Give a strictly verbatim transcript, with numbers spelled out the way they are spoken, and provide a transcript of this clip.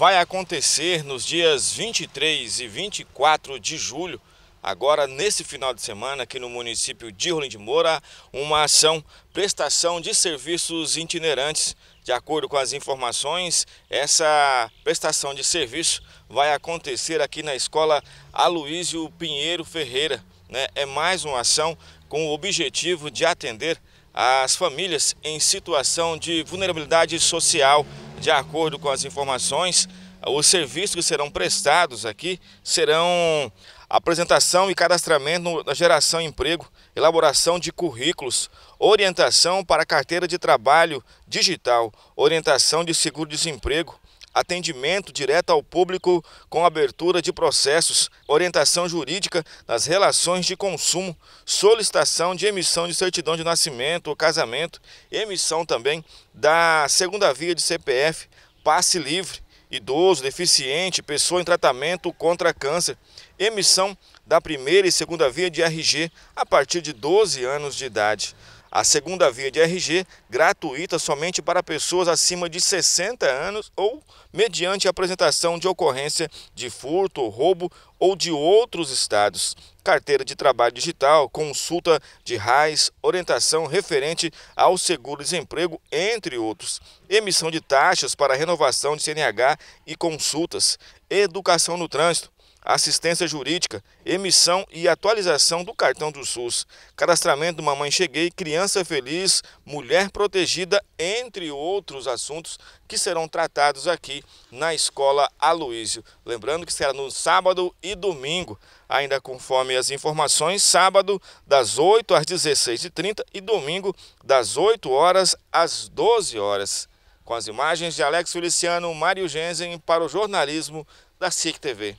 vai acontecer nos dias vinte e três e vinte e quatro de julho, agora nesse final de semana, aqui no município de Rolim de Moura, uma ação prestação de serviços itinerantes. De acordo com as informações, essa prestação de serviço vai acontecer aqui na escola Aluísio Pinheiro Ferreira, né? É mais uma ação com o objetivo de atender as famílias em situação de vulnerabilidade social. De acordo com as informações, os serviços que serão prestados aqui serão apresentação e cadastramento da geração emprego, elaboração de currículos, orientação para carteira de trabalho digital, orientação de seguro-desemprego, atendimento direto ao público com abertura de processos, orientação jurídica nas relações de consumo, solicitação de emissão de certidão de nascimento ou casamento, emissão também da segunda via de C P F, passe livre, idoso, deficiente, pessoa em tratamento contra câncer, emissão da primeira e segunda via de R G a partir de doze anos de idade. A segunda via de R G, gratuita somente para pessoas acima de sessenta anos ou mediante apresentação de ocorrência de furto, roubo ou de outros estados. Carteira de trabalho digital, consulta de R A I S, orientação referente ao seguro-desemprego, entre outros. Emissão de taxas para renovação de C N H e consultas. Educação no trânsito. Assistência jurídica, emissão e atualização do cartão do SUS, cadastramento do Mamãe Cheguei, Criança Feliz, Mulher Protegida, entre outros assuntos que serão tratados aqui na Escola Aluísio. Lembrando que será no sábado e domingo, ainda conforme as informações, sábado das oito às dezesseis e trinta e domingo das oito horas às doze horas. Com as imagens de Alex Feliciano, Mário Jensen para o jornalismo da S T U D I O Max T V.